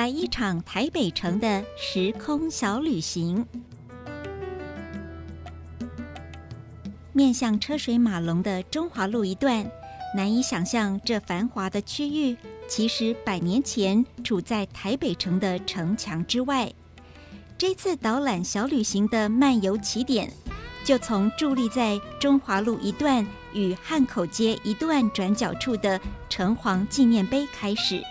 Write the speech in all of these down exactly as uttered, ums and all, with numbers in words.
来一场台北城的时空小旅行。面向车水马龙的中华路一段，难以想象这繁华的区域其实百年前处在台北城的城墙之外。这次导览小旅行的漫游起点，就从伫立在中华路一段与汉口街一段转角处的城隍纪念碑开始。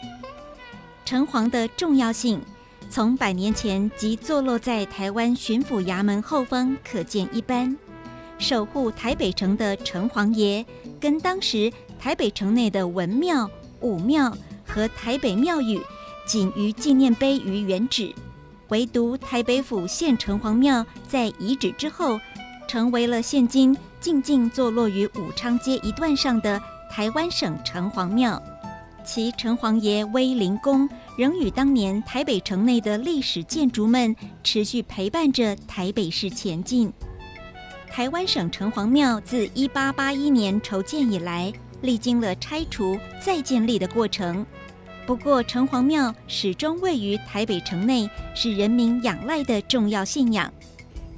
城隍的重要性，从百年前即坐落在台湾巡抚衙门后方可见一斑。守护台北城的城隍爷，跟当时台北城内的文庙、武庙和台北庙宇仅于纪念碑于原址，唯独台北府现城隍庙在移址之后，成为了现今静静坐落于武昌街一段上的台湾省城隍庙。其城隍爷威灵宫仍与当年台北城内的历史建筑们持续陪伴着台北市前进。台湾省城隍庙自一八八一年筹建以来，历经了拆除再建立的过程。不过城隍庙始终位于台北城内，是人民仰赖的重要信仰。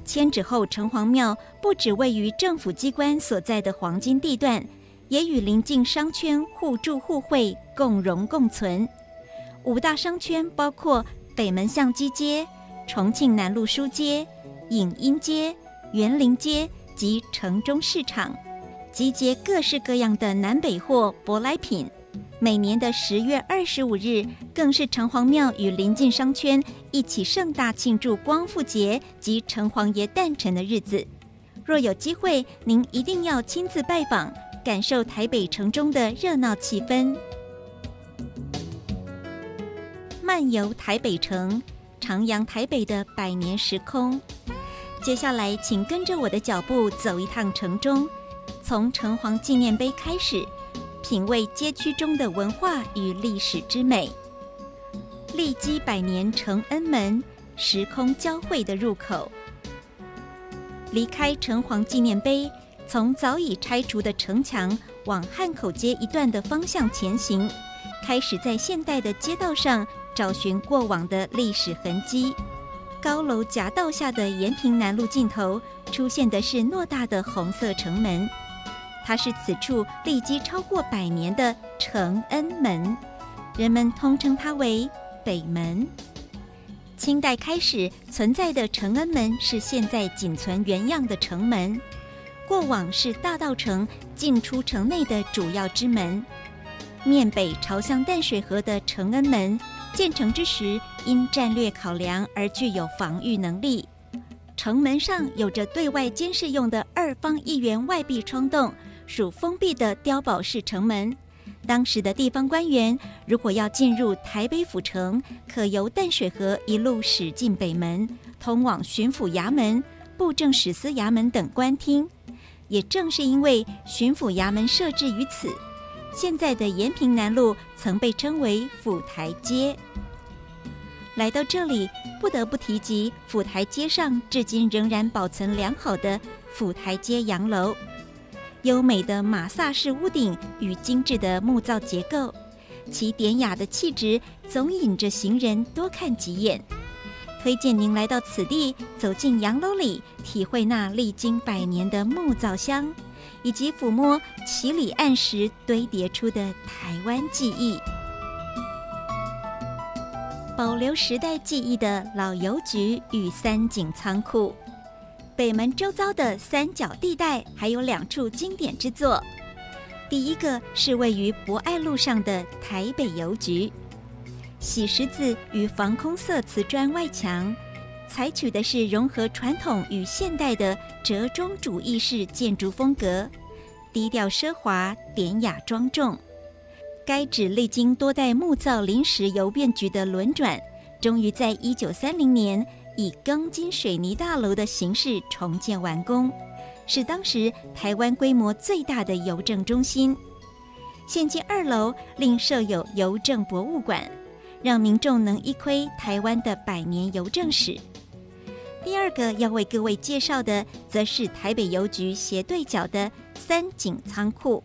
迁址后，城隍庙不只位于政府机关所在的黄金地段，也与邻近商圈互助互惠，共荣共存。五大商圈包括北门巷基街、重庆南路书街、影音街、园林街及城中市场，集结各式各样的南北货舶来品。每年的十月二十五日，更是城隍庙与邻近商圈一起盛大庆祝光复节及城隍爷诞辰的日子。若有机会，您一定要亲自拜访，感受台北城中的热闹气氛。漫游台北城，徜徉台北的百年时空。接下来，请跟着我的脚步走一趟城中，从城隍纪念碑开始，品味街区中的文化与历史之美。历经百年承恩门，时空交汇的入口。离开城隍纪念碑，从早已拆除的城墙往汉口街一段的方向前行，开始在现代的街道上找寻过往的历史痕迹。高楼夹道下的延平南路尽头，出现的是偌大的红色城门，它是此处历经超过百年的承恩门，人们通称它为北门。清代开始存在的承恩门是现在仅存原样的城门，过往是大稻城进出城内的主要之门。面北朝向淡水河的承恩门，建成之时因战略考量而具有防御能力。城门上有着对外监视用的二方一圆外壁窗洞，属封闭的碉堡式城门。当时的地方官员如果要进入台北府城，可由淡水河一路驶进北门，通往巡抚衙门、布政使司衙门等官厅。也正是因为巡抚衙门设置于此，现在的延平南路曾被称为府台街。来到这里，不得不提及府台街上至今仍然保存良好的府台街洋楼，优美的马萨式屋顶与精致的木造结构，其典雅的气质总引着行人多看几眼。推荐您来到此地，走进洋楼里，体会那历经百年的木造香，以及抚摸七里岸石堆叠出的台湾记忆。保留时代记忆的老邮局与三井仓库，北门周遭的三角地带还有两处经典之作。第一个是位于博爱路上的台北邮局。洗石子与防空色瓷砖外墙，采取的是融合传统与现代的折中主义式建筑风格，低调奢华，典雅庄重。该址历经多代木造临时邮便局的轮转，终于在一九三零年以钢筋水泥大楼的形式重建完工，是当时台湾规模最大的邮政中心。现今二楼另设有邮政博物馆，让民众能一窥台湾的百年邮政史。第二个要为各位介绍的，则是台北邮局斜对角的三井仓库。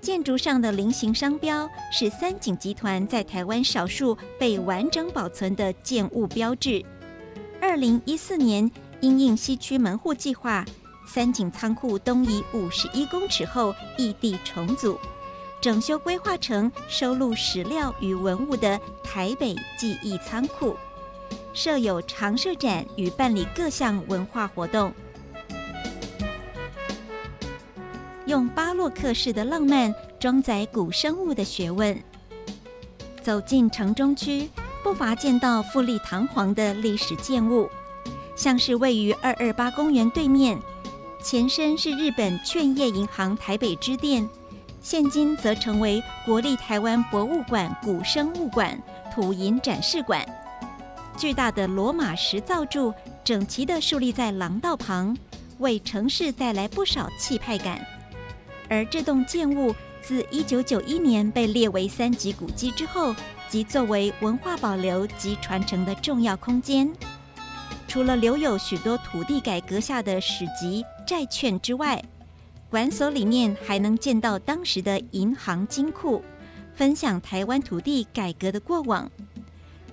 建筑上的菱形商标是三井集团在台湾少数被完整保存的建物标志。二零一四年，因应西区门户计划，三井仓库东移五十一公尺后异地重组，整修规划成收录史料与文物的台北记忆仓库，设有常设展与办理各项文化活动。 用巴洛克式的浪漫装载古生物的学问。走进城中区，不乏见到富丽堂皇的历史建物，像是位于二二八公园对面，前身是日本劝业银行台北支店，现今则成为国立台湾博物馆古生物馆、土银展示馆。巨大的罗马石造柱整齐地竖立在廊道旁，为城市带来不少气派感。 而这栋建物自一九九一年被列为三级古迹之后，即作为文化保留及传承的重要空间。除了留有许多土地改革下的史籍、债券之外，馆所里面还能见到当时的银行金库，分享台湾土地改革的过往。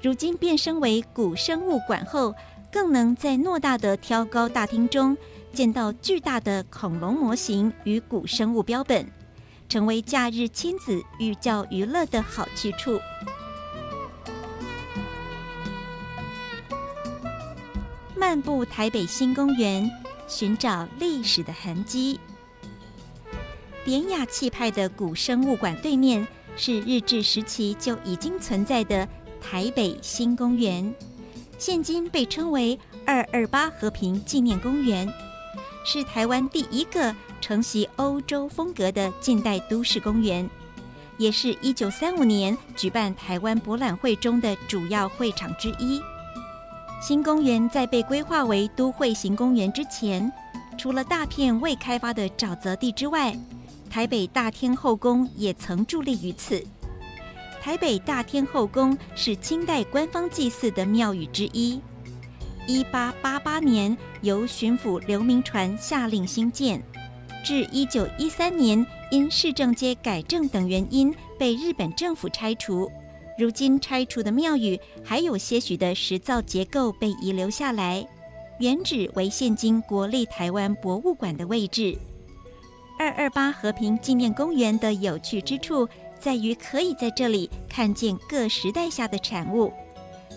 如今变身为古生物馆后，更能在偌大的挑高大厅中 见到巨大的恐龙模型与古生物标本，成为假日亲子寓教于乐的好去处。漫步台北新公园，寻找历史的痕迹。典雅气派的古生物馆对面是日治时期就已经存在的台北新公园，现今被称为二二八和平纪念公园， 是台湾第一个承袭欧洲风格的近代都市公园，也是一九三五年举办台湾博览会中的主要会场之一。新公园在被规划为都会型公园之前，除了大片未开发的沼泽地之外，台北大天后宫也曾伫立于此。台北大天后宫是清代官方祭祀的庙宇之一。 一八八八年由巡抚刘铭传下令兴建，至一九一三年因市政街改正等原因被日本政府拆除。如今拆除的庙宇还有些许的石造结构被遗留下来，原址为现今国立台湾博物馆的位置。二二八和平纪念公园的有趣之处在于可以在这里看见各时代下的产物，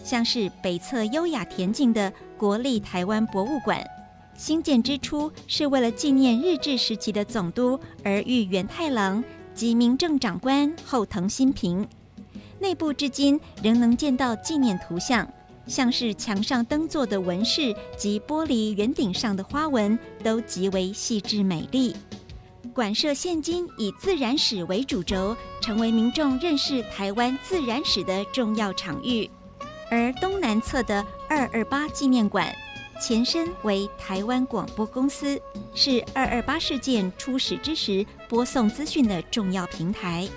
像是北侧优雅恬静的国立台湾博物馆，兴建之初是为了纪念日治时期的总督儿玉源太郎及民政长官后藤新平。内部至今仍能见到纪念图像，像是墙上灯座的纹饰及玻璃圆顶上的花纹，都极为细致美丽。馆舍现今以自然史为主轴，成为民众认识台湾自然史的重要场域。 而东南侧的二二八纪念馆，前身为台湾广播公司，是二二八事件初始之时播送资讯的重要平台。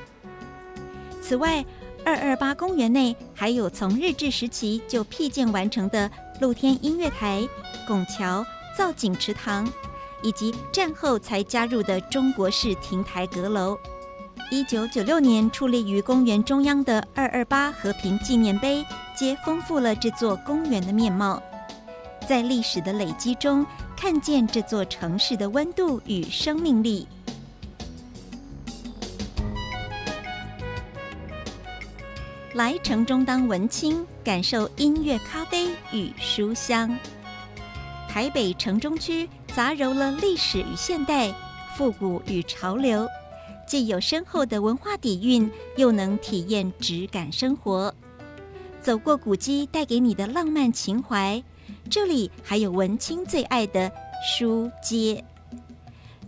此外，二二八公园内还有从日治时期就辟建完成的露天音乐台、拱桥、造景池塘，以及战后才加入的中国式亭台阁楼。 一九九六年矗立于公园中央的二二八和平纪念碑，皆丰富了这座公园的面貌。在历史的累积中，看见这座城市的温度与生命力。来城中当文青，感受音乐、咖啡与书香。台北城中区杂糅了历史与现代、复古与潮流， 既有深厚的文化底蕴，又能体验质感生活。走过古迹带给你的浪漫情怀，这里还有文青最爱的书街。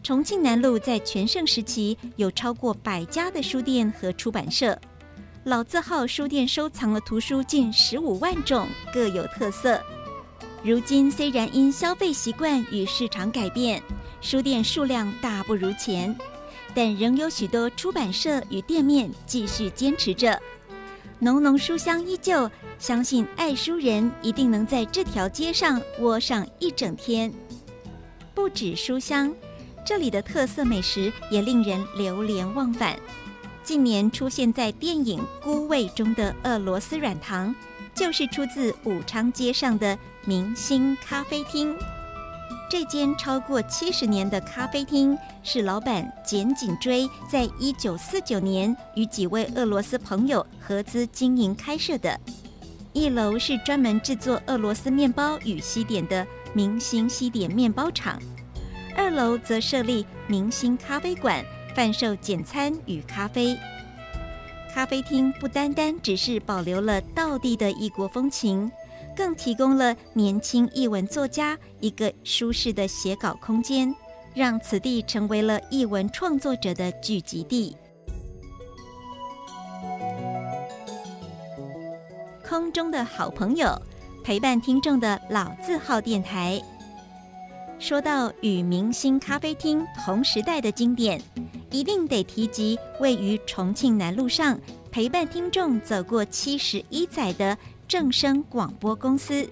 重庆南路在全盛时期有超过百家的书店和出版社，老字号书店收藏了图书近十五万种，各有特色。如今虽然因消费习惯与市场改变，书店数量大不如前， 但仍有许多出版社与店面继续坚持着，浓浓书香依旧。相信爱书人一定能在这条街上窝上一整天。不止书香，这里的特色美食也令人流连忘返。近年出现在电影《孤味》中的俄罗斯软糖，就是出自武昌街上的明星咖啡厅。这间超过七十年的咖啡厅，是老板简景追在一九四九年与几位俄罗斯朋友合资经营开设的。一楼是专门制作俄罗斯面包与西点的明星西点面包厂，二楼则设立明星咖啡馆，贩售简餐与咖啡。咖啡厅不单单只是保留了道地的异国风情，更提供了年轻艺文作家一个舒适的写稿空间，让此地成为了艺文创作者的聚集地。空中的好朋友，陪伴听众的老字号电台。说到与明星咖啡厅同时代的经典，一定得提及位于重庆南路上，陪伴听众走过七十一载的正声广播公司。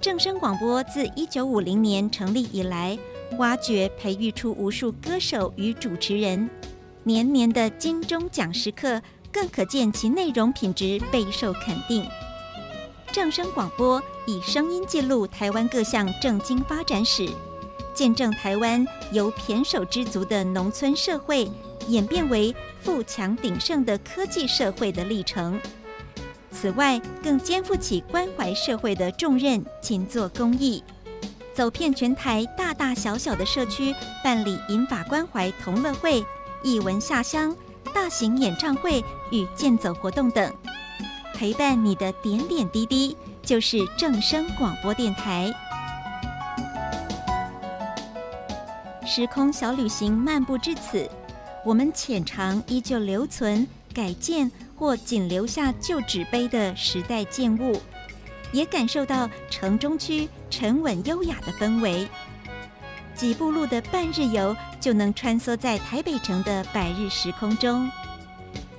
正声广播自一九五零年成立以来，挖掘培育出无数歌手与主持人，年年的金钟奖时刻更可见其内容品质备受肯定。正声广播以声音记录台湾各项政经发展史，见证台湾由胼手胝足的农村社会演变为富强鼎盛的科技社会的历程。此外，更肩负起关怀社会的重任，勤做公益，走遍全台大大小小的社区，办理银发关怀同乐会、艺文下乡、大型演唱会与健走活动等。陪伴你的点点滴滴，就是正声广播电台。时空小旅行漫步至此，我们浅尝依旧留存、改建或仅留下旧纸杯的时代建物，也感受到城中区沉稳优雅的氛围。几步路的半日游，就能穿梭在台北城的百日时空中，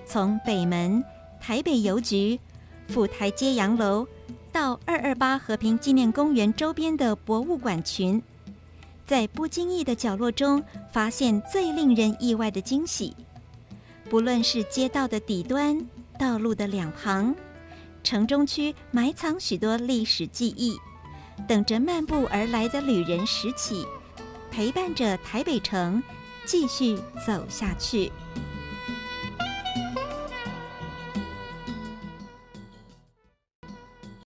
从北门、台北邮局、府台街洋楼到二二八和平纪念公园周边的博物馆群，在不经意的角落中发现最令人意外的惊喜。不论是街道的底端、道路的两旁，城中区埋藏许多历史记忆，等着漫步而来的旅人拾起，陪伴着台北城继续走下去。